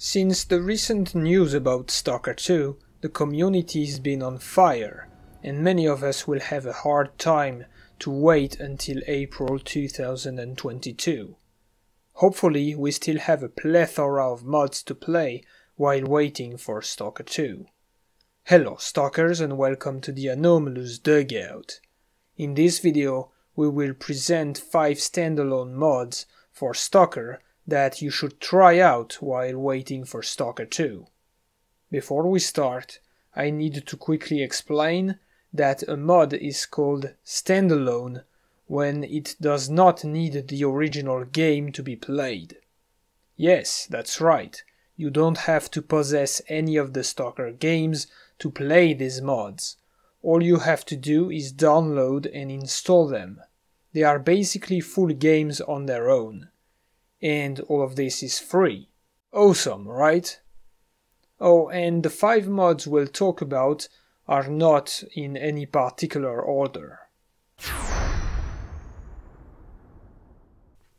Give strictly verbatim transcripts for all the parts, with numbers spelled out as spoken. Since the recent news about Stalker two, the community's been on fire, and many of us will have a hard time to wait until April two thousand twenty-two. Hopefully we still have a plethora of mods to play while waiting for Stalker two. Hello Stalkers and welcome to the Anomalous Dugout. In this video we will present five standalone mods for Stalker that you should try out while waiting for Stalker two. Before we start, I need to quickly explain that a mod is called standalone when it does not need the original game to be played. Yes, that's right, you don't have to possess any of the Stalker games to play these mods. All you have to do is download and install them. They are basically full games on their own. And all of this is free. Awesome, right? Oh, and the five mods we'll talk about are not in any particular order.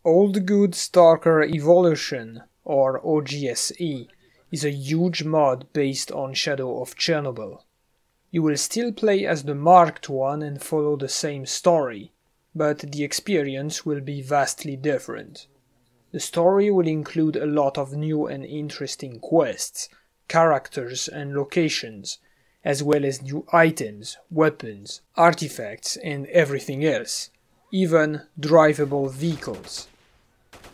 Old Good Stalker Evolution, or O G S E, is a huge mod based on Shadow of Chernobyl. You will still play as the marked one and follow the same story, but the experience will be vastly different. The story will include a lot of new and interesting quests, characters and locations, as well as new items, weapons, artifacts and everything else, even drivable vehicles.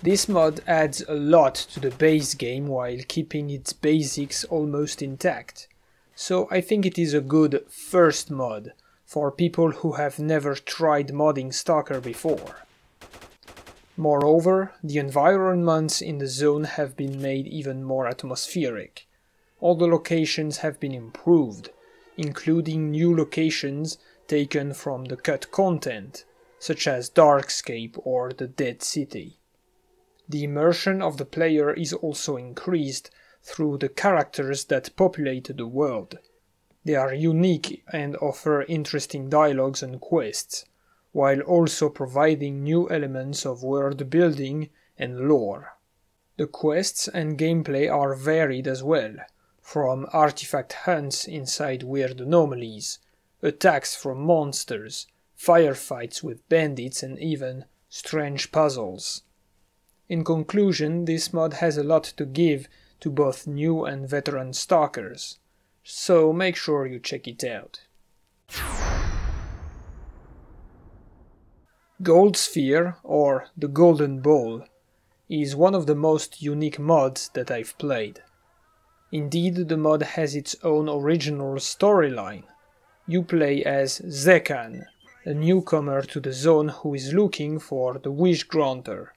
This mod adds a lot to the base game while keeping its basics almost intact, so I think it is a good first mod for people who have never tried modding Stalker before. Moreover, the environments in the zone have been made even more atmospheric. All the locations have been improved, including new locations taken from the cut content, such as Darkscape or the Dead City. The immersion of the player is also increased through the characters that populate the world. They are unique and offer interesting dialogues and quests, while also providing new elements of world building and lore. The quests and gameplay are varied as well, from artifact hunts inside weird anomalies, attacks from monsters, firefights with bandits and even strange puzzles. In conclusion, this mod has a lot to give to both new and veteran stalkers, so make sure you check it out. Gold Sphere, or the Golden Ball, is one of the most unique mods that I've played. Indeed, the mod has its own original storyline. You play as Zekan, a newcomer to the zone who is looking for the Wish Granter.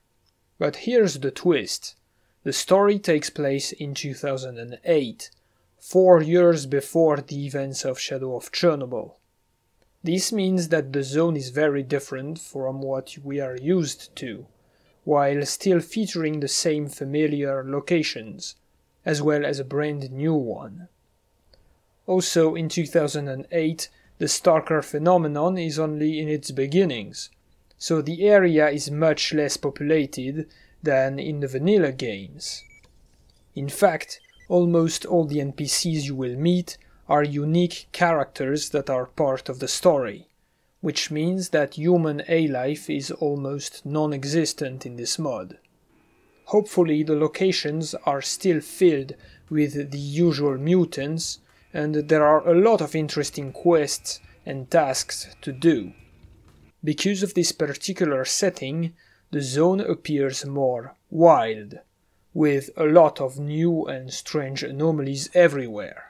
But here's the twist. The story takes place in two thousand eight, four years before the events of Shadow of Chernobyl. This means that the zone is very different from what we are used to, while still featuring the same familiar locations, as well as a brand new one. Also in two thousand eight, the Stalker phenomenon is only in its beginnings, so the area is much less populated than in the vanilla games. In fact, almost all the N P Cs you will meet are unique characters that are part of the story, which means that human A-life is almost non-existent in this mod. Hopefully the locations are still filled with the usual mutants and there are a lot of interesting quests and tasks to do. Because of this particular setting, the zone appears more wild, with a lot of new and strange anomalies everywhere,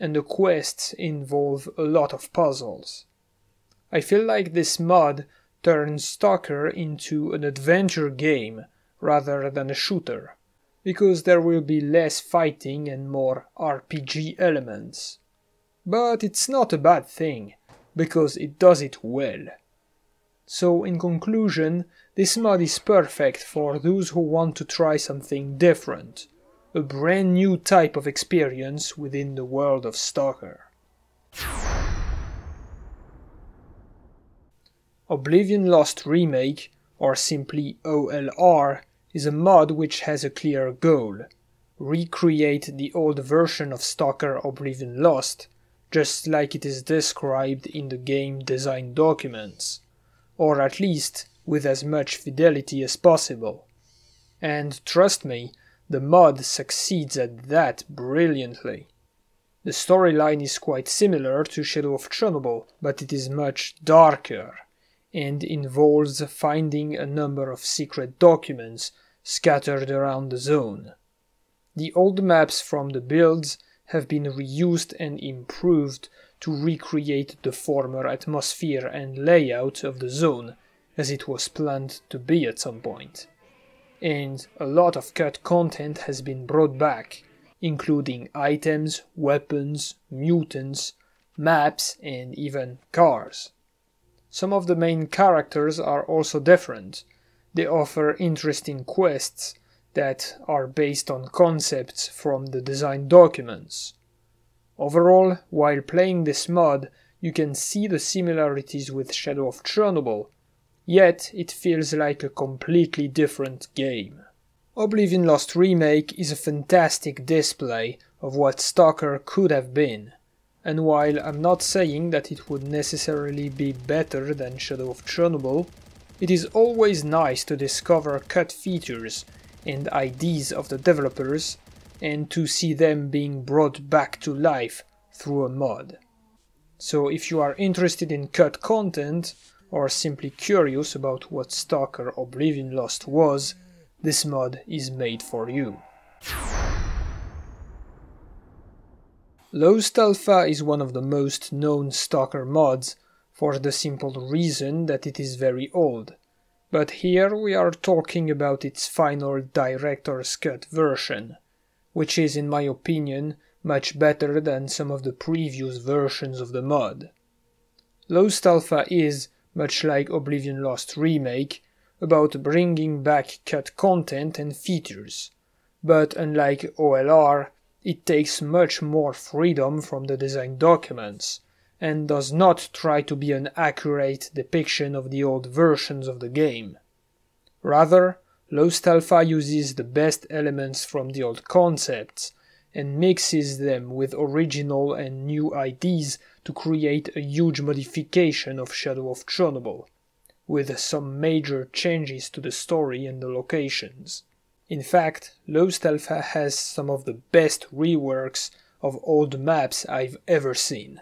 and the quests involve a lot of puzzles. I feel like this mod turns Stalker into an adventure game rather than a shooter, because there will be less fighting and more R P G elements. But it's not a bad thing, because it does it well. So in conclusion, this mod is perfect for those who want to try something different, a brand new type of experience within the world of Stalker. Oblivion Lost Remake, or simply O L R, is a mod which has a clear goal, recreate the old version of Stalker Oblivion Lost, just like it is described in the game design documents, or at least with as much fidelity as possible. And trust me, the mod succeeds at that brilliantly. The storyline is quite similar to Shadow of Chernobyl, but it is much darker, and involves finding a number of secret documents scattered around the zone. The old maps from the builds have been reused and improved to recreate the former atmosphere and layout of the zone, as it was planned to be at some point. And a lot of cut content has been brought back, including items, weapons, mutants, maps, and even cars. Some of the main characters are also different. They offer interesting quests that are based on concepts from the design documents. Overall, while playing this mod, you can see the similarities with Shadow of Chernobyl, yet it feels like a completely different game. Oblivion Lost Remake is a fantastic display of what Stalker could have been, and while I'm not saying that it would necessarily be better than Shadow of Chernobyl, it is always nice to discover cut features and ideas of the developers, and to see them being brought back to life through a mod. So if you are interested in cut content, or simply curious about what Stalker Oblivion Lost was, this mod is made for you. Lost Alpha is one of the most known Stalker mods, for the simple reason that it is very old. But here we are talking about its final director's cut version, which is, in my opinion, much better than some of the previous versions of the mod. Lost Alpha is, much like Oblivion Lost Remake, about bringing back cut content and features, but unlike O L R, it takes much more freedom from the design documents, and does not try to be an accurate depiction of the old versions of the game. Rather, Lost Alpha uses the best elements from the old concepts, and mixes them with original and new ideas to create a huge modification of Shadow of Chernobyl, with some major changes to the story and the locations. In fact, Lost Alpha has some of the best reworks of old maps I've ever seen,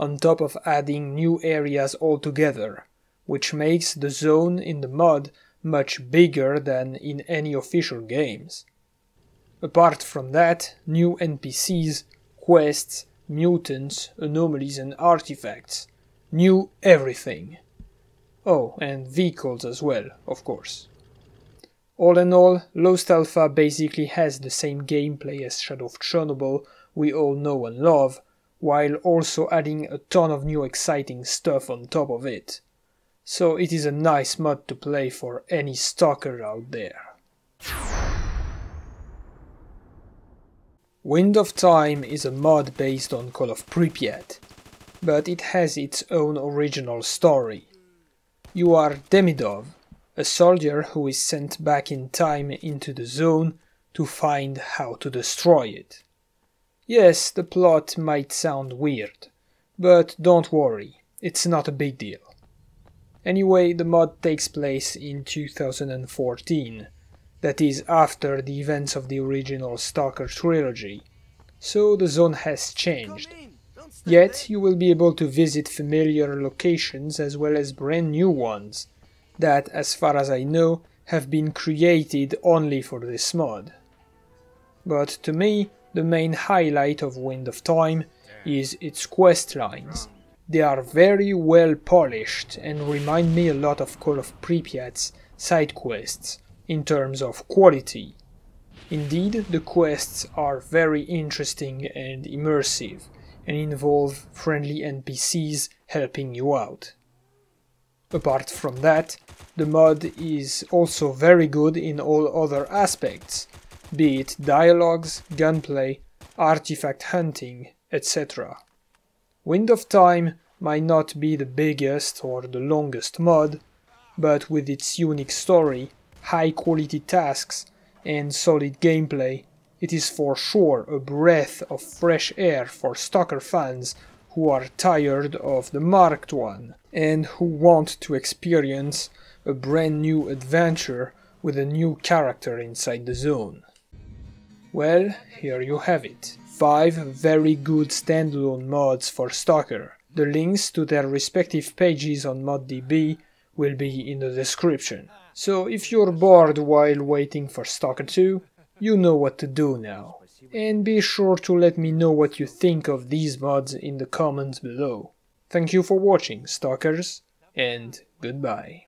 on top of adding new areas altogether, which makes the zone in the mod much bigger than in any official games. Apart from that, new N P Cs, quests, mutants, anomalies and artifacts. New everything. Oh, and vehicles as well, of course. All in all, Lost Alpha basically has the same gameplay as Shadow of Chernobyl we all know and love, while also adding a ton of new exciting stuff on top of it. So it is a nice mod to play for any stalker out there. Wind of Time is a mod based on Call of Pripyat, but it has its own original story. You are Demidov, a soldier who is sent back in time into the zone to find how to destroy it. Yes, the plot might sound weird, but don't worry, it's not a big deal. Anyway, the mod takes place in two thousand fourteen. That is after the events of the original Stalker trilogy, so the zone has changed. Yet you will be able to visit familiar locations as well as brand new ones, that, as far as I know, have been created only for this mod. But to me, the main highlight of Wind of Time is its quest lines. They are very well polished and remind me a lot of Call of Pripyat's side quests, in terms of quality. Indeed, the quests are very interesting and immersive, and involve friendly N P Cs helping you out. Apart from that, the mod is also very good in all other aspects, be it dialogues, gunplay, artifact hunting, et cetera. Wind of Time might not be the biggest or the longest mod, but with its unique story, high quality tasks and solid gameplay, It is for sure a breath of fresh air for Stalker fans who are tired of the Mark one and who want to experience a brand new adventure with a new character inside the zone. Well, here you have it. Five very good standalone mods for Stalker. The links to their respective pages on ModDB will be in the description. So if you're bored while waiting for Stalker two, you know what to do now. And be sure to let me know what you think of these mods in the comments below. Thank you for watching, Stalkers, and goodbye.